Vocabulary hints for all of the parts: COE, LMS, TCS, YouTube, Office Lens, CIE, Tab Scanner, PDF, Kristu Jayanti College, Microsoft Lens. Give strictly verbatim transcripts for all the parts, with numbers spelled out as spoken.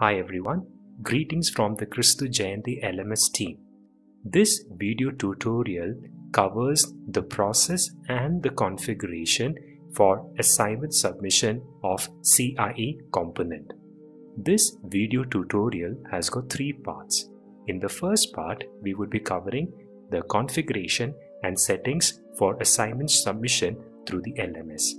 Hi everyone, greetings from the Kristu Jayanti L M S team. This video tutorial covers the process and the configuration for assignment submission of C I E component. This video tutorial has got three parts. In the first part, we would be covering the configuration and settings for assignment submission through the L M S.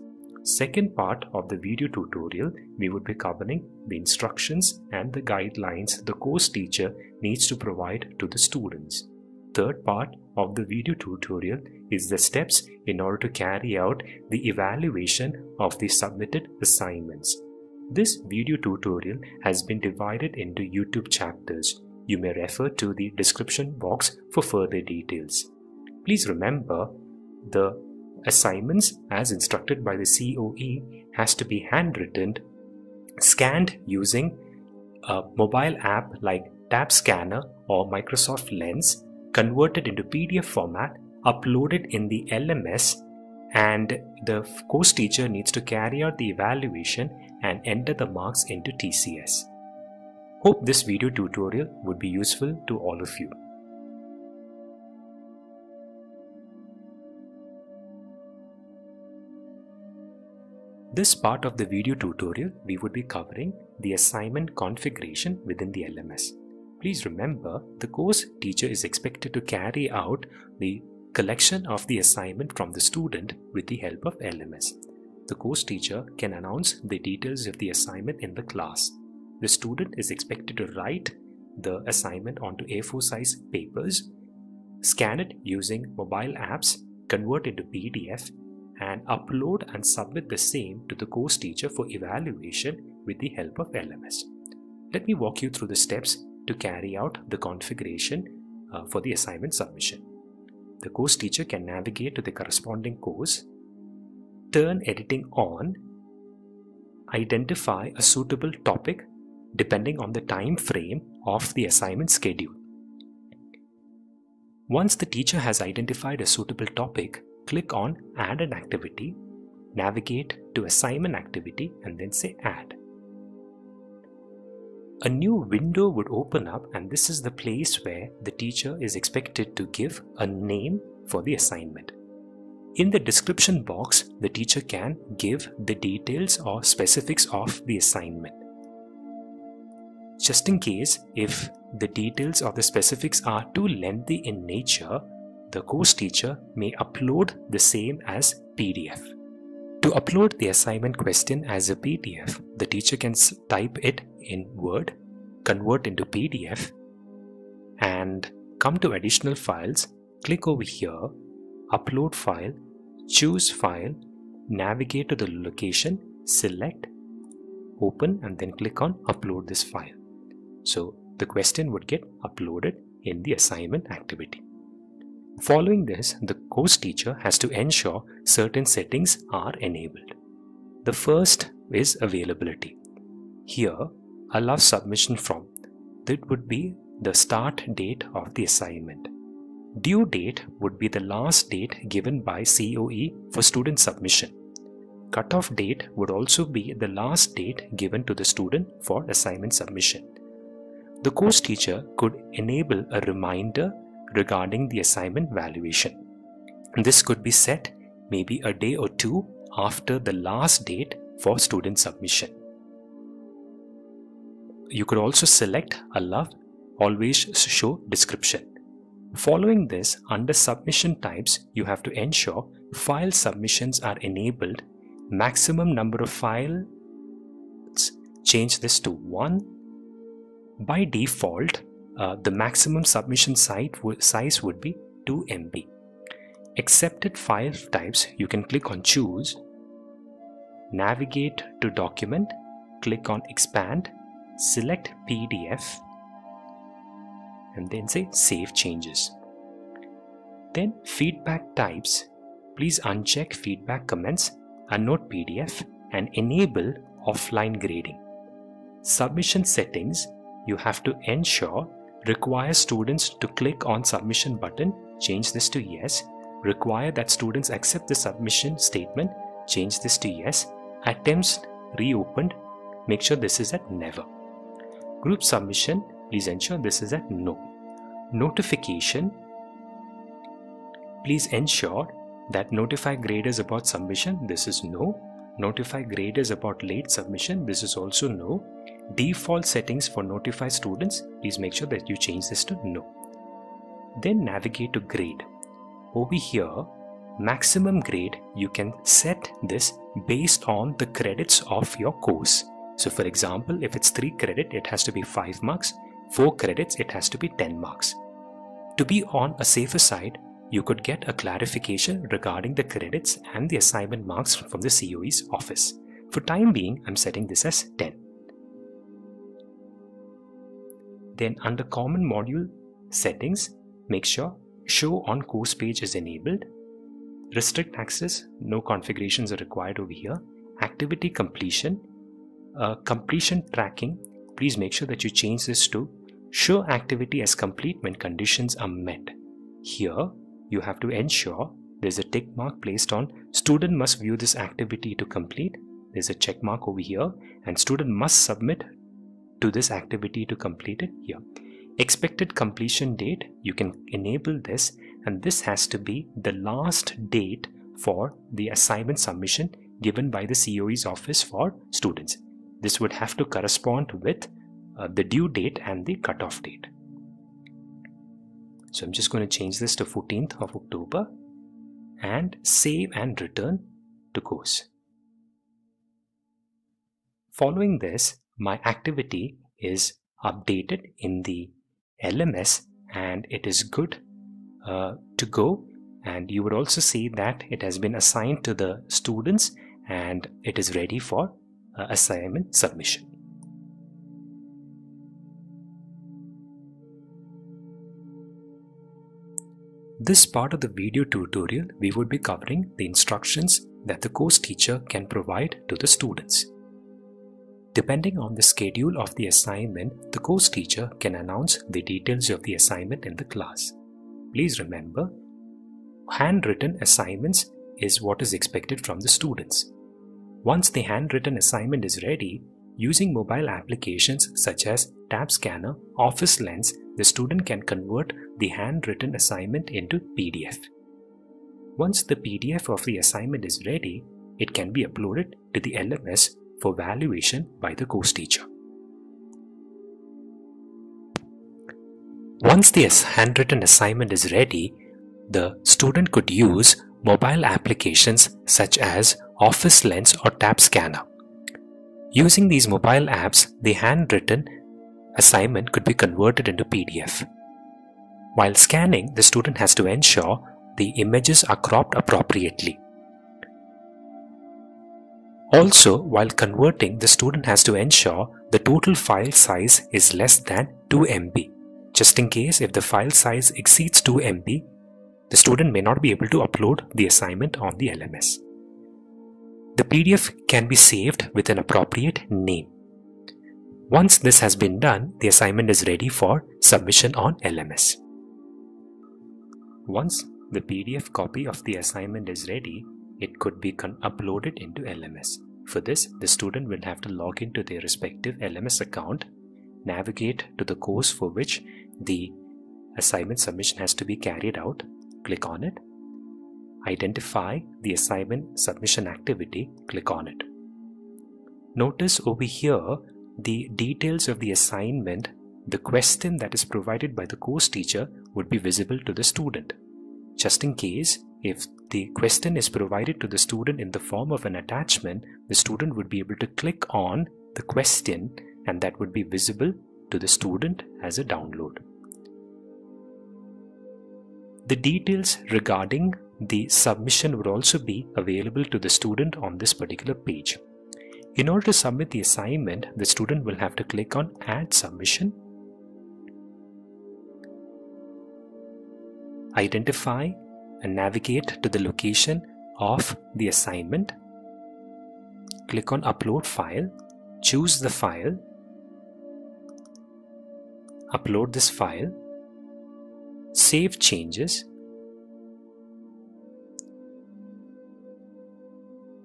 Second part of the video tutorial, we would be covering the instructions and the guidelines the course teacher needs to provide to the students. Third part of the video tutorial is the steps in order to carry out the evaluation of the submitted assignments. This video tutorial has been divided into YouTube chapters. You may refer to the description box for further details. Please remember, the assignments as instructed by the C O E has to be handwritten, scanned using a mobile app like Tab Scanner or Microsoft Lens, converted into P D F format, uploaded in the L M S, and the course teacher needs to carry out the evaluation and enter the marks into T C S. Hope this video tutorial would be useful to all of you. This part of the video tutorial, we would be covering the assignment configuration within the L M S. Please remember, the course teacher is expected to carry out the collection of the assignment from the student with the help of L M S. The course teacher can announce the details of the assignment in the class. The student is expected to write the assignment onto A four size papers, scan it using mobile apps, convert into P D F, and upload and submit the same to the course teacher for evaluation with the help of L M S. Let me walk you through the steps to carry out the configuration uh, for the assignment submission. The course teacher can navigate to the corresponding course, turn editing on, identify a suitable topic depending on the time frame of the assignment schedule. Once the teacher has identified a suitable topic, click on Add an Activity, navigate to Assignment Activity and then say Add. A new window would open up, and this is the place where the teacher is expected to give a name for the assignment. In the description box, the teacher can give the details or specifics of the assignment. Just in case, if the details or the specifics are too lengthy in nature, the course teacher may upload the same as P D F. To upload the assignment question as a P D F, the teacher can type it in Word, convert into P D F, and come to Additional Files, click over here, Upload File, choose File, navigate to the location, select, open, and then click on Upload this file. So the question would get uploaded in the assignment activity. Following this, the course teacher has to ensure certain settings are enabled. The first is availability. Here, allow submission from. That would be the start date of the assignment. Due date would be the last date given by C O E for student submission. Cutoff date would also be the last date given to the student for assignment submission. The course teacher could enable a reminder regarding the assignment valuation. This could be set maybe a day or two after the last date for student submission. You could also select allow always show description. Following this, under submission types, you have to ensure file submissions are enabled. Maximum number of files, change this to one. By default, Uh, the maximum submission size would be two M B. Accepted file types, you can click on Choose, navigate to Document, click on Expand, select P D F, and then say Save Changes. Then feedback types, please uncheck Feedback Comments, Annotate P D F, and enable offline grading. Submission settings, you have to ensure require students to click on submission button, change this to yes. Require that students accept the submission statement, change this to yes. Attempts reopened, make sure this is at never. Group submission, please ensure this is at no. Notification, please ensure that notify graders about submission, this is no. Notify graders about late submission, this is also no. Default settings for notify students, please make sure that you change this to no. Then navigate to grade. Over here, maximum grade, you can set this based on the credits of your course. So for example, if it's three credit, it has to be five marks, four credits, it has to be ten marks. To be on a safer side, you could get a clarification regarding the credits and the assignment marks from the C O E's office. For time being, I'm setting this as ten. Then under Common Module Settings, make sure Show on Course Page is enabled. Restrict access, no configurations are required over here. Activity completion, uh, completion tracking, please make sure that you change this to Show activity as complete when conditions are met. Here, you have to ensure there's a tick mark placed on student must view this activity to complete. There's a check mark over here and student must submit to this activity to complete it here. Expected completion date, you can enable this, and this has to be the last date for the assignment submission given by the C O E's office for students. This would have to correspond with uh, the due date and the cutoff date. So I'm just going to change this to fourteenth of October and save and return to course. Following this, my activity is updated in the L M S and it is good uh, to go, and you would also see that it has been assigned to the students and it is ready for uh, assignment submission. This part of the video tutorial, we would be covering the instructions that the course teacher can provide to the students. Depending on the schedule of the assignment, the course teacher can announce the details of the assignment in the class. Please remember, handwritten assignments is what is expected from the students. Once the handwritten assignment is ready, using mobile applications such as Tab Scanner, Office Lens, the student can convert the handwritten assignment into P D F. Once the P D F of the assignment is ready, it can be uploaded to the L M S for valuation by the course teacher. Once the handwritten assignment is ready, the student could use mobile applications such as Office Lens or Tab Scanner. Using these mobile apps, the handwritten assignment could be converted into P D F. While scanning, the student has to ensure the images are cropped appropriately. Also, while converting, the student has to ensure the total file size is less than two M B. Just in case if the file size exceeds two M B, the student may not be able to upload the assignment on the L M S. The P D F can be saved with an appropriate name. Once this has been done, the assignment is ready for submission on L M S. Once the P D F copy of the assignment is ready, it could be uploaded into L M S. For this, the student will have to log into their respective L M S account, navigate to the course for which the assignment submission has to be carried out, click on it, identify the assignment submission activity, click on it. Notice over here the details of the assignment, the question that is provided by the course teacher would be visible to the student. Just in case, if the question is provided to the student in the form of an attachment, the student would be able to click on the question and that would be visible to the student as a download. The details regarding the submission would also be available to the student on this particular page. In order to submit the assignment, the student will have to click on Add Submission. Identify and navigate to the location of the assignment. Click on Upload File, choose the file, upload this file, save changes,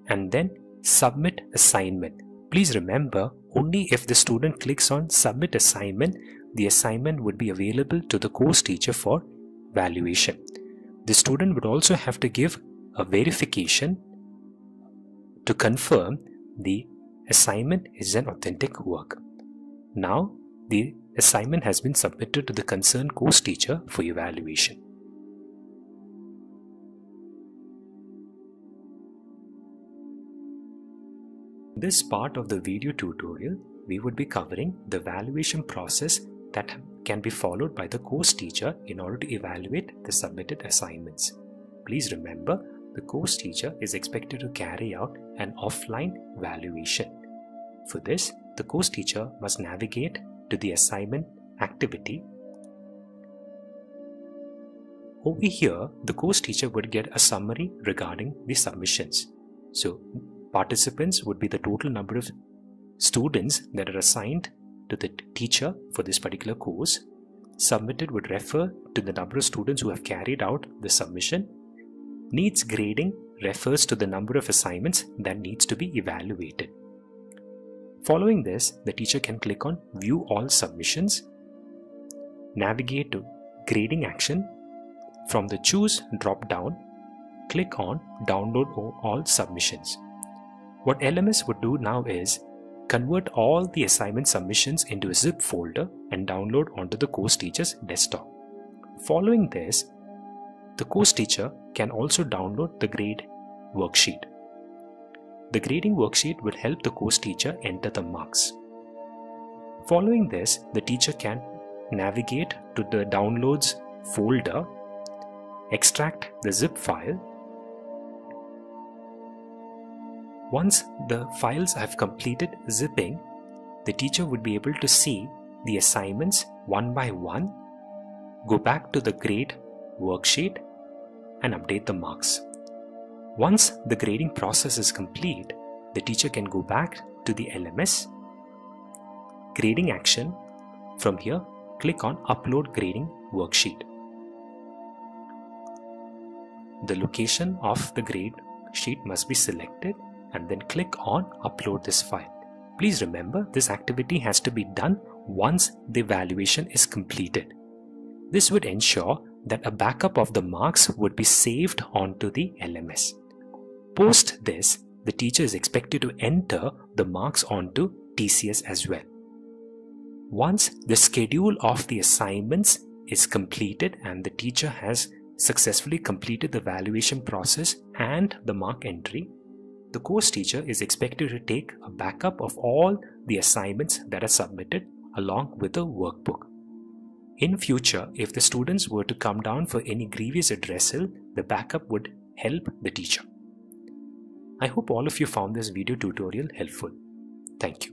and then submit assignment. Please remember, Only if the student clicks on Submit Assignment, the assignment would be available to the course teacher for valuation. The student would also have to give a verification to confirm the assignment is an authentic work. Now, the assignment has been submitted to the concerned course teacher for evaluation. In this part of the video tutorial, we would be covering the evaluation process that can be followed by the course teacher in order to evaluate the submitted assignments. Please remember, the course teacher is expected to carry out an offline evaluation. For this, the course teacher must navigate to the assignment activity. Over here, the course teacher would get a summary regarding the submissions. So, participants would be the total number of students that are assigned to the teacher for this particular course. Submitted would refer to the number of students who have carried out the submission. Needs grading refers to the number of assignments that needs to be evaluated. Following this, the teacher can click on View All Submissions, navigate to Grading Action. From the Choose drop-down, click on Download All Submissions. What L M S would do now is convert all the assignment submissions into a zip folder and download onto the course teacher's desktop. Following this, the course teacher can also download the grade worksheet. The grading worksheet would help the course teacher enter the marks. Following this, the teacher can navigate to the downloads folder, extract the zip file. Once the files have completed zipping, the teacher would be able to see the assignments one by one, go back to the grade worksheet and update the marks. Once the grading process is complete, the teacher can go back to the L M S, Grading Action. From here, click on Upload Grading Worksheet. The location of the grade sheet must be selected and then click on Upload this file. Please remember, this activity has to be done once the evaluation is completed. This would ensure that a backup of the marks would be saved onto the L M S. Post this, the teacher is expected to enter the marks onto T C S as well. Once the schedule of the assignments is completed and the teacher has successfully completed the evaluation process and the mark entry, the course teacher is expected to take a backup of all the assignments that are submitted along with a workbook. In future, if the students were to come down for any grievous redressal, the backup would help the teacher. I hope all of you found this video tutorial helpful. Thank you.